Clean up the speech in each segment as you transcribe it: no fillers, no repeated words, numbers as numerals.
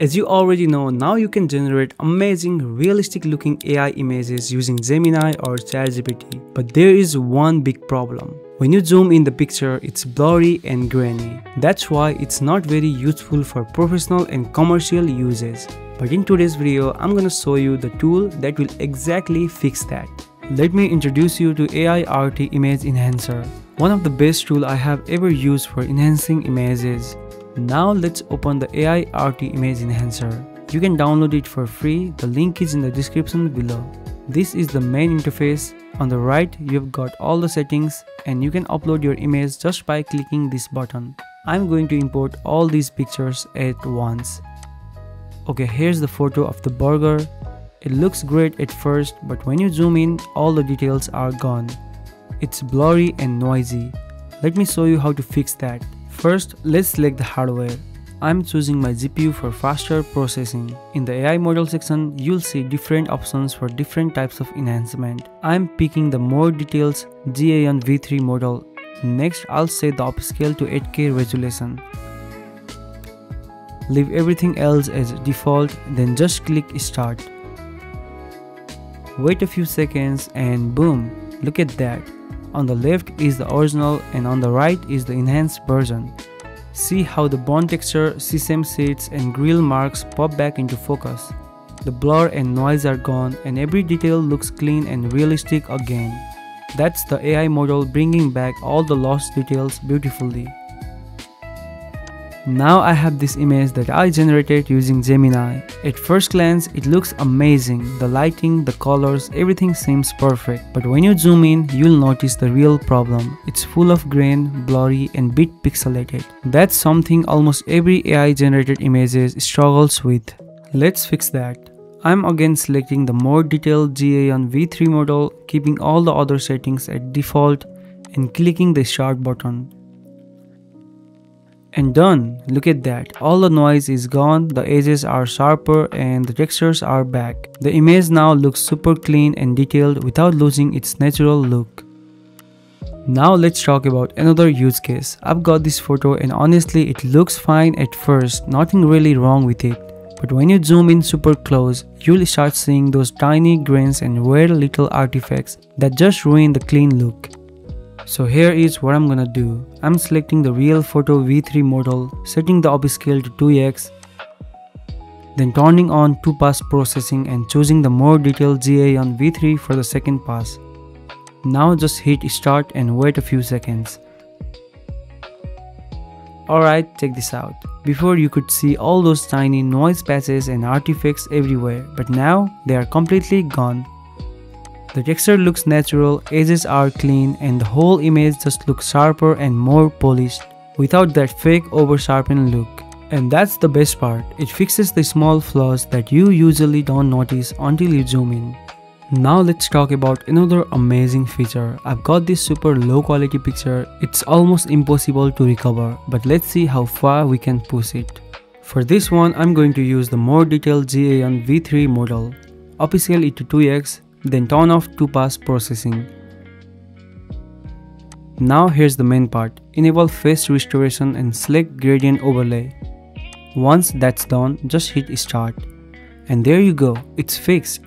As you already know, now you can generate amazing, realistic looking AI images using Gemini or ChatGPT. But there is one big problem. When you zoom in the picture, it's blurry and grainy. That's why it's not very useful for professional and commercial uses. But in today's video, I'm gonna show you the tool that will exactly fix that. Let me introduce you to Aiarty Image Enhancer, one of the best tools I have ever used for enhancing images. Now let's open the Aiarty Image Enhancer. You can download it for free, the link is in the description below. This is the main interface. On the right, you've got all the settings and you can upload your image just by clicking this button. I'm going to import all these pictures at once. Okay, here's the photo of the burger. It looks great at first, but when you zoom in, all the details are gone. It's blurry and noisy. Let me show you how to fix that. First, let's select the hardware. I'm choosing my GPU for faster processing. In the AI model section, you'll see different options for different types of enhancement. I'm picking the more details GAN V3 model. Next, I'll set the upscale to 8K resolution. Leave everything else as default, then just click start. Wait a few seconds and boom, look at that. On the left is the original and on the right is the enhanced version. See how the bone texture, sesame seeds and grill marks pop back into focus. The blur and noise are gone and every detail looks clean and realistic again. That's the AI model bringing back all the lost details beautifully. Now I have this image that I generated using Gemini. At first glance, it looks amazing. The lighting, the colors, everything seems perfect. But when you zoom in, you'll notice the real problem. It's full of grain, blurry and bit pixelated. That's something almost every AI generated images struggles with. Let's fix that. I'm again selecting the more detailed GAN V3 model, keeping all the other settings at default and clicking the start button. And done, look at that, all the noise is gone, the edges are sharper and the textures are back. The image now looks super clean and detailed without losing its natural look. Now let's talk about another use case. I've got this photo and honestly it looks fine at first, nothing really wrong with it. But when you zoom in super close, you'll start seeing those tiny grains and weird little artifacts that just ruin the clean look. So here is what I'm gonna do. I'm selecting the real photo V3 model, setting the upscale to 2x, then turning on 2-pass processing and choosing the more detailed GAN V3 for the second pass. Now just hit start and wait a few seconds. Alright, check this out. Before you could see all those tiny noise patches and artifacts everywhere, but now they are completely gone. The texture looks natural, edges are clean and the whole image just looks sharper and more polished without that fake over-sharpened look. And that's the best part, it fixes the small flaws that you usually don't notice until you zoom in. Now let's talk about another amazing feature. I've got this super low quality picture, it's almost impossible to recover, but let's see how far we can push it. For this one, I'm going to use the more detailed GAN V3 model, upscale it to 2x, then turn off 2-pass processing. Now here's the main part, enable face restoration and select gradient overlay. Once that's done, just hit start. And there you go, it's fixed.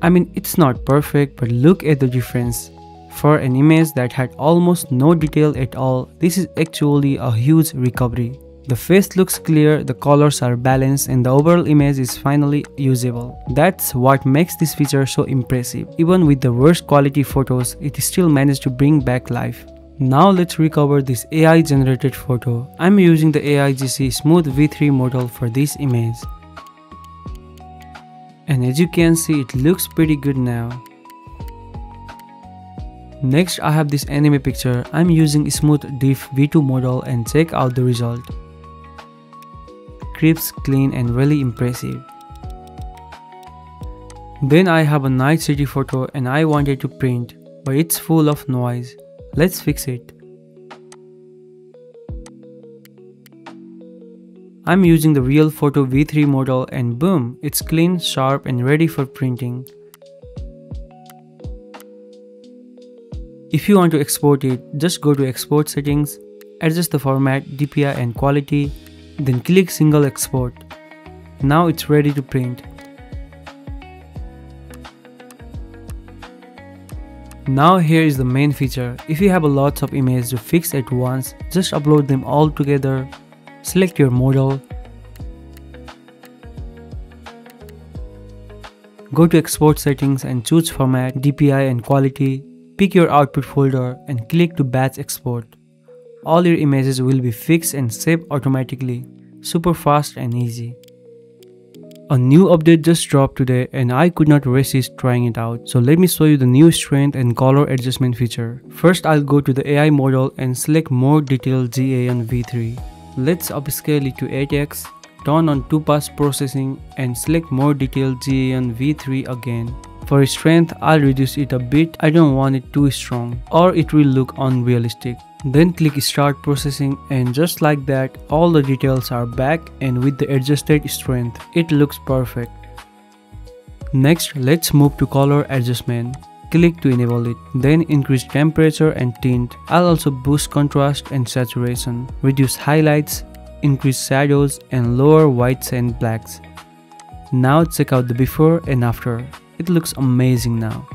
I mean, it's not perfect, but look at the difference. For an image that had almost no detail at all, this is actually a huge recovery. The face looks clear, the colors are balanced and the overall image is finally usable. That's what makes this feature so impressive. Even with the worst quality photos, it still managed to bring back life. Now let's recover this AI generated photo. I'm using the AIGC Smooth V3 model for this image. And as you can see, it looks pretty good now. Next, I have this anime picture. I'm using Smooth Diff V2 model and check out the result. Crisp, clean and really impressive. Then I have a night city photo and I wanted to print, but it's full of noise. Let's fix it. I'm using the real photo V3 model and boom, it's clean, sharp and ready for printing. If you want to export it, just go to export settings, adjust the format, DPI and quality, then click single export. Now it's ready to print. Now here is the main feature. If you have a lots of images to fix at once, just upload them all together, select your model, go to export settings and choose format, DPI and quality, pick your output folder and click to batch export. All your images will be fixed and saved automatically, super fast and easy. A new update just dropped today and I could not resist trying it out. So let me show you the new strength and color adjustment feature. First I'll go to the AI model and select more detailed GAN V3. Let's upscale it to 8x, turn on 2-pass processing and select more detailed GAN V3 again. For strength, I'll reduce it a bit, I don't want it too strong or it will look unrealistic. Then click start processing and just like that, all the details are back and with the adjusted strength, it looks perfect. Next, let's move to color adjustment. Click to enable it, then increase temperature and tint. I'll also boost contrast and saturation, reduce highlights, increase shadows and lower whites and blacks. Now check out the before and after. It looks amazing now.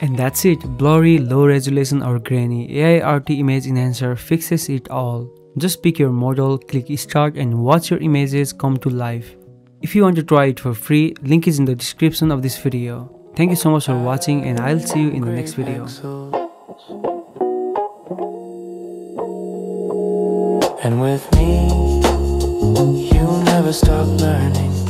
And that's it, blurry, low resolution or grainy, Aiarty Image Enhancer fixes it all. Just pick your model, click start and watch your images come to life. If you want to try it for free, link is in the description of this video. Thank you so much for watching and I'll see you in the next video. And with me, you never stop learning.